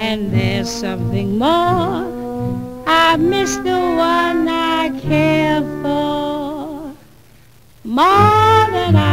And there's something more, I miss the one I care for, more than I